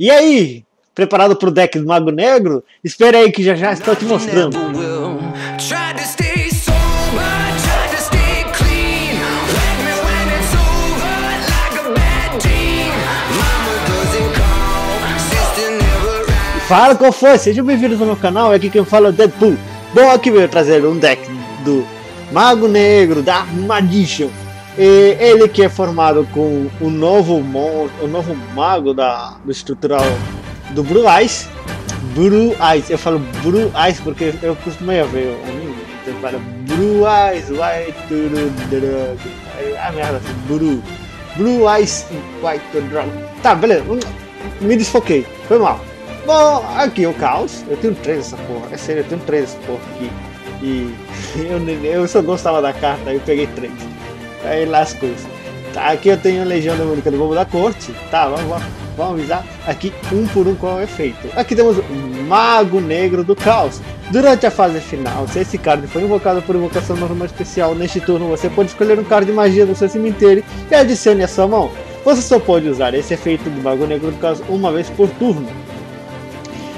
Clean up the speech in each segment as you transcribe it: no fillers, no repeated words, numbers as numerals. E aí, preparado pro deck do Mago Negro? Espera aí que já já estou te mostrando. Fala qual foi, sejam bem-vindos ao meu canal, aqui quem fala é o Deadpool. Bom, aqui veio trazer um deck do Mago Negro, da Magician. E ele que é formado com o novo mago do estrutural do Blue Eyes. Blue Eyes, eu falo Blue Eyes porque eu costumei ver o anime, então eu falo Blue Eyes White Dragon. Ah, merda, Blue Eyes White Dragon. Tá, beleza, me desfoquei, foi mal. Bom, aqui é o Caos, eu tenho 3 essa porra, é sério, eu tenho 3 essa porra aqui. E eu só gostava da carta, aí eu peguei 3. Aí lá as coisas. Tá, aqui eu tenho a Legião Demoníaca do Bode da Corte. Tá, vamos avisar aqui um por um qual é o efeito. Aqui temos o Mago Negro do Caos. Durante a fase final, se esse card foi invocado por invocação normal especial neste turno, você pode escolher um card de magia do seu cemitério e adicione à sua mão. Você só pode usar esse efeito do Mago Negro do Caos uma vez por turno.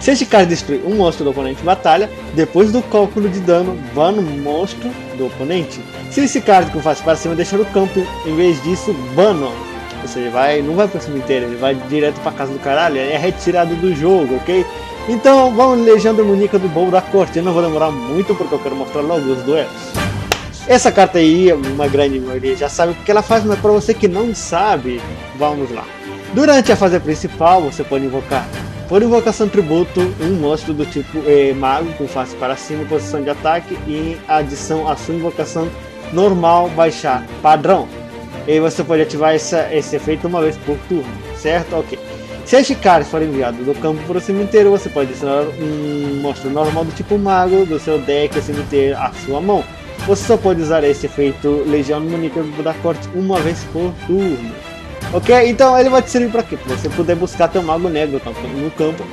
Se este card destruir um monstro do oponente em batalha, depois do cálculo de dano, vá no monstro do oponente. Se esse card com face para cima deixar o campo, em vez disso, bano. Ou seja, não vai para o cemitério, ele vai direto para casa do caralho, é retirado do jogo, ok? Então vamos Legião Demoníaca do Bode da Corte, eu não vou demorar muito porque eu quero mostrar logo os duelos. Essa carta aí, uma grande maioria já sabe o que ela faz, mas para você que não sabe, vamos lá. Durante a fase principal, você pode invocar por invocação tributo, um monstro do tipo mago com face para cima, posição de ataque e adição à sua invocação normal, baixar padrão. E você pode ativar esse efeito uma vez por turno, certo? Ok. Se este card for enviado do campo para o cemitério, você pode adicionar um monstro normal do tipo mago do seu deck ao cemitério à sua mão. Você só pode usar esse efeito Legião Demoníaca do Bode da Corte uma vez por turno. Ok, então ele vai te servir para quê? Para você poder buscar teu Mago Negro tanto no campo,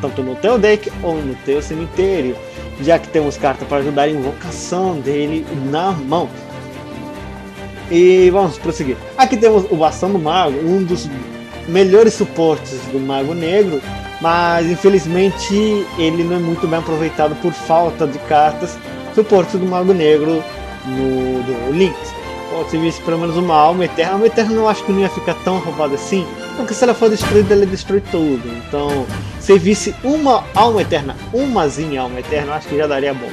tanto no teu deck ou no teu cemitério, já que temos carta para ajudar a invocação dele na mão. E vamos prosseguir. Aqui temos o Bastão do Mago, um dos melhores suportes do Mago Negro, mas infelizmente ele não é muito bem aproveitado por falta de cartas suporte do Mago Negro do Lynx. Se visse pelo menos uma Alma Eterna. A Alma Eterna eu acho que não ia ficar tão roubada assim, porque se ela for destruída, ela destrói tudo. Então, se visse uma Alma Eterna, umazinha Alma Eterna, eu acho que já daria bom.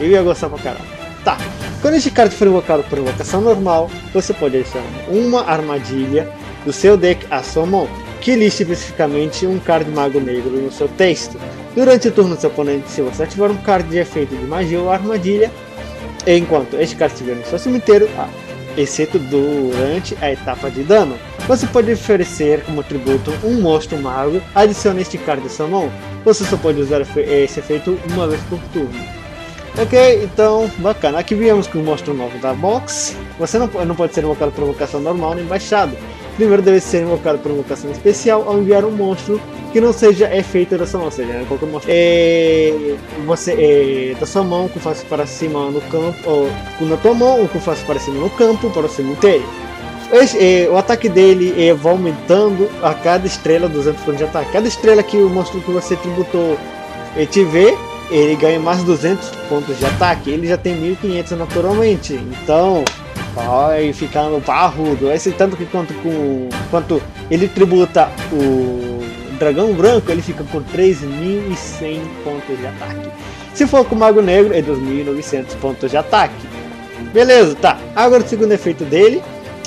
Eu ia gostar pra caralho. Tá, quando este card for invocado por invocação normal, você pode adicionar uma armadilha do seu deck à sua mão, que liste especificamente um card Mago Negro no seu texto. Durante o turno do seu oponente, se você ativar um card de efeito de magia ou armadilha, enquanto este card estiver no seu cemitério, exceto durante a etapa de dano, você pode oferecer como tributo um monstro mago, adicione este card à sua mão. Você só pode usar esse efeito uma vez por turno. Ok, então bacana. Aqui viemos com o monstro novo da box. Você não pode ser invocado por invocação normal nem baixado. Primeiro deve ser invocado por invocação especial ao enviar um monstro que não seja efeito da sua mão, ou seja, né, qualquer monstro da sua mão com face para cima no campo, ou na tua mão ou com face para cima no campo para o cemitério. O ataque dele vai aumentando a cada estrela 200 pontos de ataque. Cada estrela que o monstro que você tributou te vê, ele ganha mais 200 pontos de ataque. Ele já tem 1500 naturalmente, então vai ficando parrudo. Esse tanto que quanto ele tributa o Dragão Branco, ele fica com 3100 pontos de ataque. Se for com o Mago Negro, é 2900 pontos de ataque. Beleza, tá. Agora o segundo efeito dele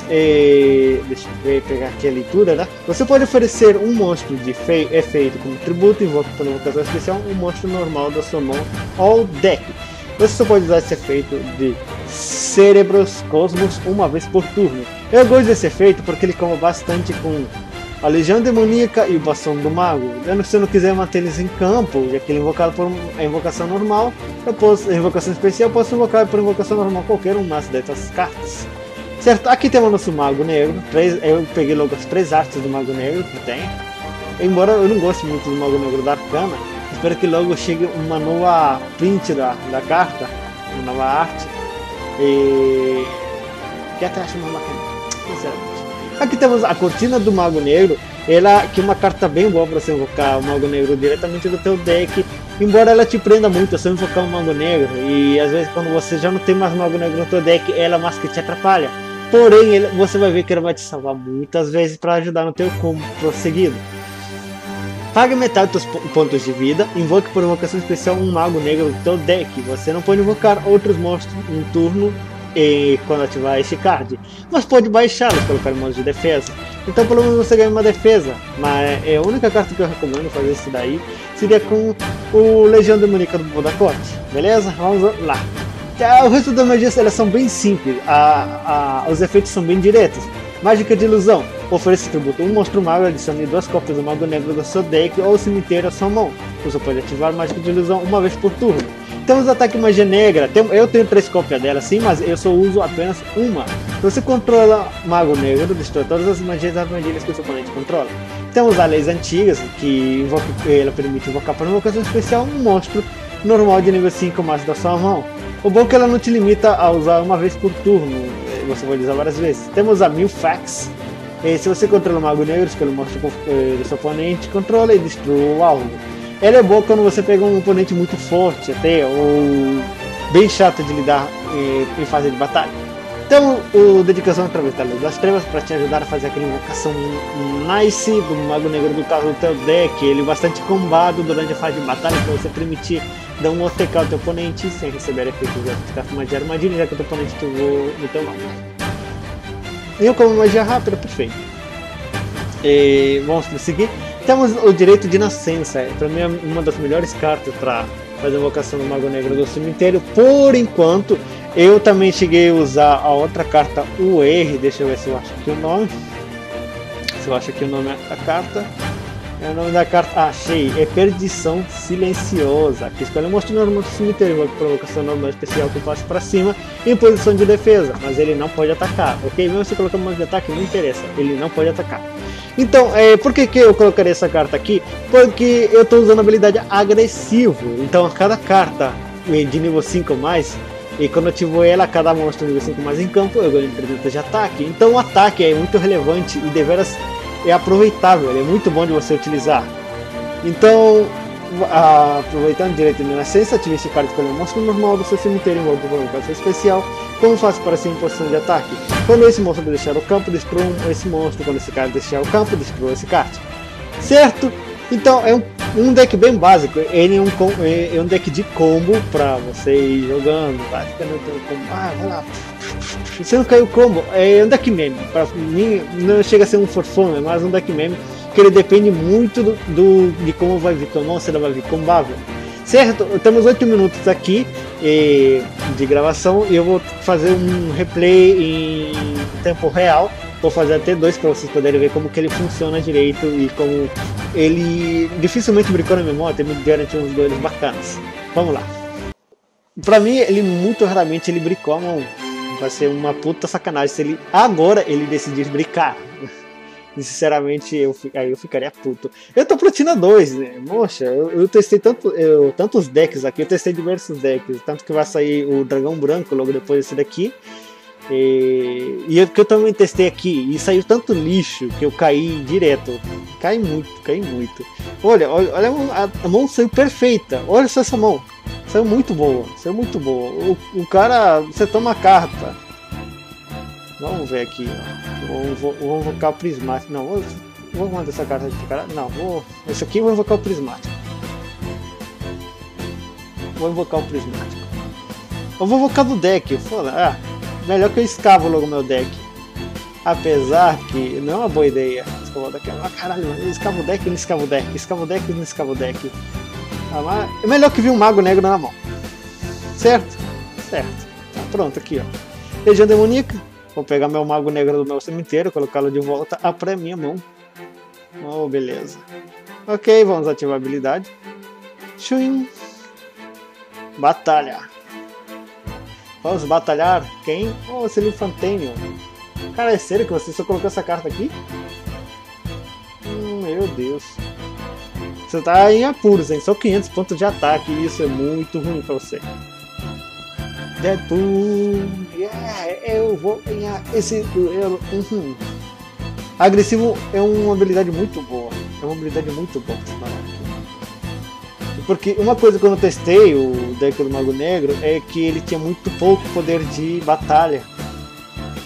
é... deixa eu pegar aqui a leitura, né? Você pode oferecer um monstro de efeito como tributo, invoca por invocação especial um monstro normal da sua mão ou deck. Você só pode usar esse efeito de Cérebros Cosmos uma vez por turno. Eu gosto desse efeito porque ele comba bastante com a Legião Demoníaca e o Bastão do Mago. Se eu não quiser manter eles em campo, já que ele é invocado por invocação normal, invocação especial, eu posso invocar por invocação normal qualquer uma dessas cartas. Certo? Aqui temos o nosso Mago Negro. Eu peguei logo as 3 artes do Mago Negro que tem. Embora eu não goste muito do Mago Negro da Arcana, espero que logo chegue uma nova print da carta, uma nova arte. E... que até acho uma bacana, sinceramente. Aqui temos a Cortina do Mago Negro. Ela que é uma carta bem boa para você invocar o Mago Negro diretamente do teu deck, embora ela te prenda muito, é só invocar um Mago Negro, e às vezes quando você já não tem mais Mago Negro no teu deck, ela mais que te atrapalha. Porém, você vai ver que ela vai te salvar muitas vezes para ajudar no teu combo prosseguido. Pague metade dos pontos de vida, invoque por invocação especial um Mago Negro do teu deck. Você não pode invocar outros monstros em turno e quando ativar este card, mas pode baixá-los e colocar em modo de defesa. Então pelo menos você ganha uma defesa, mas é a única carta que eu recomendo fazer isso daí seria com o Legião Demoníaca do Bode da Corte, beleza? Vamos lá. O resto das magias elas são bem simples, os efeitos são bem diretos. Mágica de Ilusão, oferece tributo um monstro mago, adicione duas cópias do Mago Negro do seu deck ou cemitério à sua mão. Você pode ativar Mágica de Ilusão uma vez por turno. Temos Ataque Magia Negra, eu tenho 3 cópias dela sim, mas eu só uso apenas uma. Você controla Mago Negro, destrói todas as magias que o seu oponente controla. Temos a Leis Antigas, que ela permite invocar para uma ocasião especial um monstro normal de nível 5 mais da sua mão. O bom é que ela não te limita a usar uma vez por turno, você pode usar várias vezes. Temos a Mil Fax, se você controla o Mago Negro, escolhe o monstro do seu oponente, controla e destrua o alvo. Ela é boa quando você pega um oponente muito forte até, ou bem chato de lidar em fase de batalha. Então, o Dedicação através da Luz das Trevas para te ajudar a fazer aquela invocação nice do Mago Negro do Caos do teu deck, ele é bastante combado durante a fase de batalha para você permitir dar um OTK ao teu oponente sem receber efeitos de armadilha, já que o teu oponente tomou no teu lado. E como magia rápida, perfeito. E vamos prosseguir. Temos o Direito de Nascença, para mim é uma das melhores cartas para fazer a invocação do Mago Negro do Cemitério. Por enquanto, eu também cheguei a usar a outra carta UR, deixa eu ver se eu acho aqui o nome. Se eu acho aqui o nome da carta. É o nome da carta, achei, é Perdição Silenciosa, que escolhe um monstro normal do cemitério, uma provocação normal especial que faz para cima, em posição de defesa, mas ele não pode atacar, ok? Mesmo se colocar um monte de ataque, não interessa, ele não pode atacar. Então, por que eu colocaria essa carta aqui? Porque eu estou usando a habilidade agressivo, então a cada carta de nível 5 ou mais, e quando eu ativo ela, cada monstro de nível 5 ou mais em campo, eu ganho 300 de ataque, então o ataque é muito relevante e deveras é aproveitável, ele é muito bom de você utilizar. Então, aproveitando Direito de Nascença, ative esse card escolher um monstro normal do seu cemitério em alguma invocação especial, como faz para ser em posição de ataque. Quando esse monstro deixar o campo, destrua esse monstro, quando esse card deixar o campo, destrua esse card. Certo? Então, é um deck bem básico, ele é um deck de combo para você ir jogando, basicamente tem um combo, vai lá. Você não caiu o combo, é um deck meme, pra mim não chega a ser um forfão, é mais um deck meme, que ele depende muito de como vai vir tua mão, se ela vai vir combável. Certo, temos 8 minutos aqui de gravação e eu vou fazer um replay em tempo real, vou fazer até 2 para vocês poderem ver como que ele funciona direito e como ele dificilmente brincou na memória, até me garantiu uns duelos bacanas. Vamos lá. Pra mim, ele muito raramente ele brincou a mão. Vai ser uma puta sacanagem se ele agora ele decidir brincar. Sinceramente, aí eu ficaria puto. Eu tô platina 2, né? Moxa, eu testei tantos decks aqui, eu testei diversos decks. Tanto que vai sair o Dragão Branco logo depois desse daqui. E que eu também testei aqui, e saiu tanto lixo que eu caí direto. Cai muito, cai muito. Olha a mão saiu perfeita. Olha só essa mão. Saiu muito boa, saiu muito boa. O cara, você toma a carta. Vamos ver aqui. Vou invocar o prismático. Não, vou mandar essa carta aqui pro cara. Não, esse aqui eu vou invocar o prismático. Vou invocar o prismático. Eu vou invocar do deck. Ah, melhor que eu escavo logo meu deck. Apesar que não é uma boa ideia. Escavar o deck. Ah, caralho, eu escavo o deck e não escavo o deck. Escavo o deck e não escavo o deck. É melhor que vir um Mago Negro na mão. Certo? Certo. Tá pronto aqui, ó. Legião Demoníaca. Vou pegar meu Mago Negro do meu cemitério, colocá-lo de volta pra minha mão. Oh, beleza. Ok, vamos ativar a habilidade. Chuim. Batalha. Vamos batalhar. Quem? Oh, Celifantenion. Cara, é sério que você só colocou essa carta aqui? Meu Deus. Você tá em apuros, hein? Só 500 pontos de ataque e isso é muito ruim pra você. Deadpool! Yeah! Eu vou ganhar esse duelo! Agressivo é uma habilidade muito boa. Porque uma coisa que eu testei o deck do Mago Negro é que ele tinha muito pouco poder de batalha.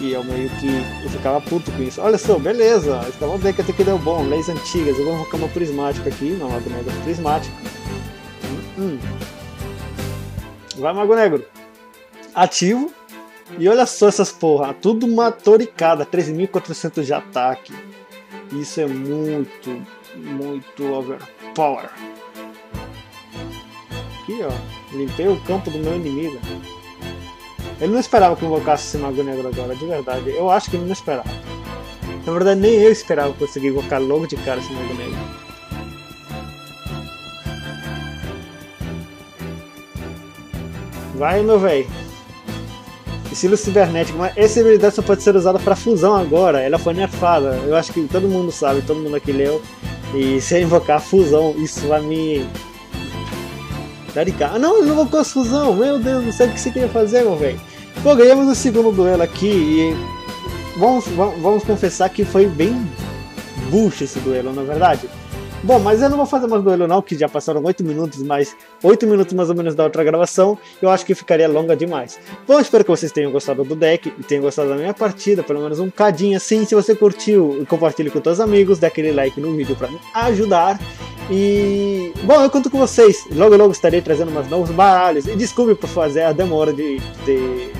E eu meio que eu ficava puto com isso. Olha só, beleza, esse é um deck até que deu bom, leis antigas, eu vou colocar uma prismática aqui, não, Mago Negro, prismática. Vai, Mago Negro. Ativo. E olha só essas porra, tudo uma toricada, 3.400 de ataque. Isso é muito, muito overpower. Aqui ó, limpei o campo do meu inimigo. Ele não esperava que invocasse esse Mago Negro agora, de verdade. Eu acho que ele não esperava. Na verdade nem eu esperava conseguir invocar logo de cara esse Mago Negro. Vai, meu véi. Estilo cibernético, mas essa habilidade só pode ser usada para fusão agora, ela foi nerfada, eu acho que todo mundo sabe, todo mundo aqui leu, e se eu invocar a fusão, isso vai me daricar. Ah não, ele invocou a fusão, meu Deus, não sei o que você queria fazer, meu velho. Bom, ganhamos o segundo duelo aqui, e vamos confessar que foi bem bucha esse duelo, na verdade. Bom, mas eu não vou fazer mais duelo não, que já passaram 8 minutos, mas 8 minutos mais ou menos da outra gravação, eu acho que ficaria longa demais. Bom, espero que vocês tenham gostado do deck, e tenham gostado da minha partida, pelo menos um cadinho assim. Se você curtiu, compartilhe com seus amigos, dê aquele like no vídeo pra me ajudar. E... bom, eu conto com vocês, logo logo estarei trazendo mais novos baralhos, e desculpe por fazer a demora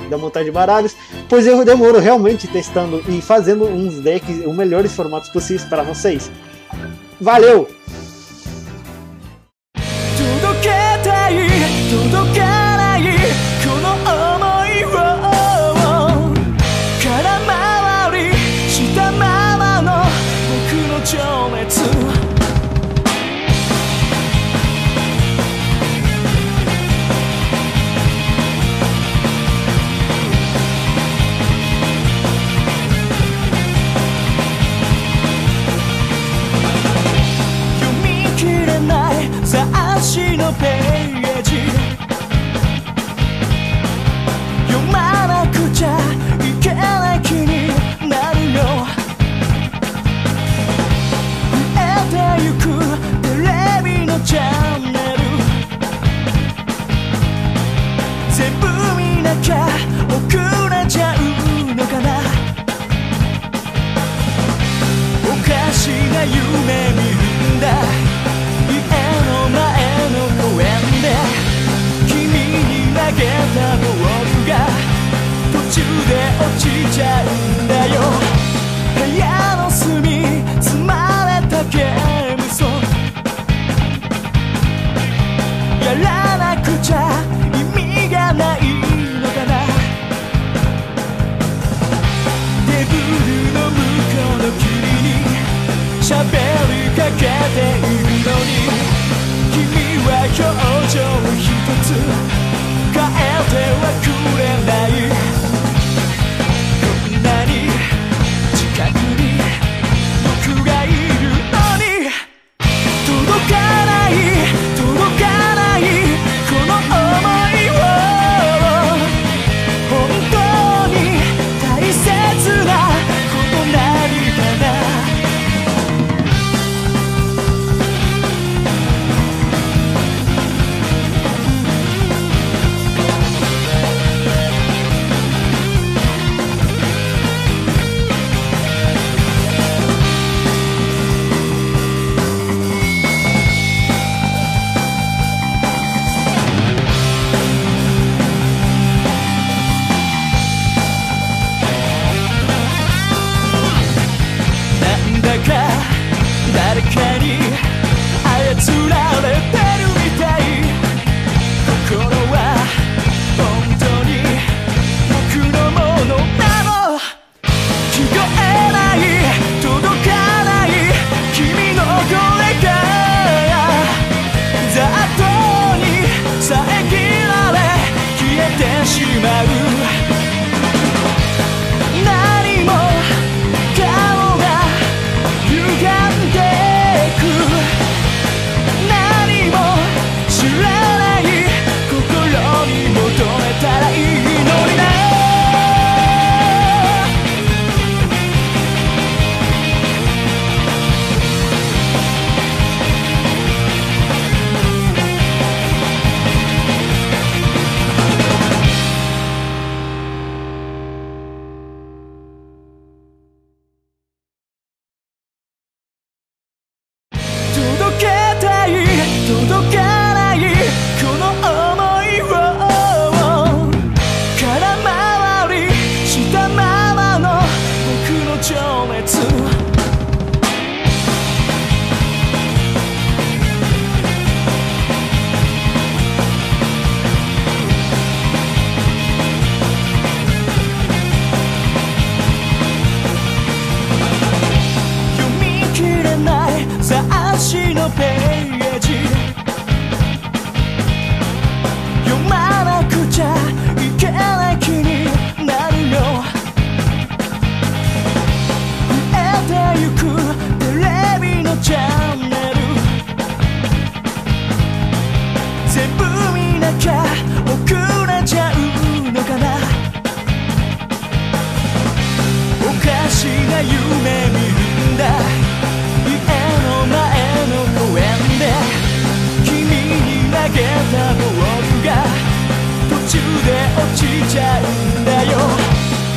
da montagem de baralhos, pois eu demoro realmente testando e fazendo uns decks, os melhores formatos possíveis para vocês. Valeu! しのページ読まなくちゃいけない気になるよ増えてゆくテレビのチャンネル全部見なきゃ遅れちゃうのかなおかしな夢見るんだ「君に投げたボールが途中で落ちちゃうんだよ」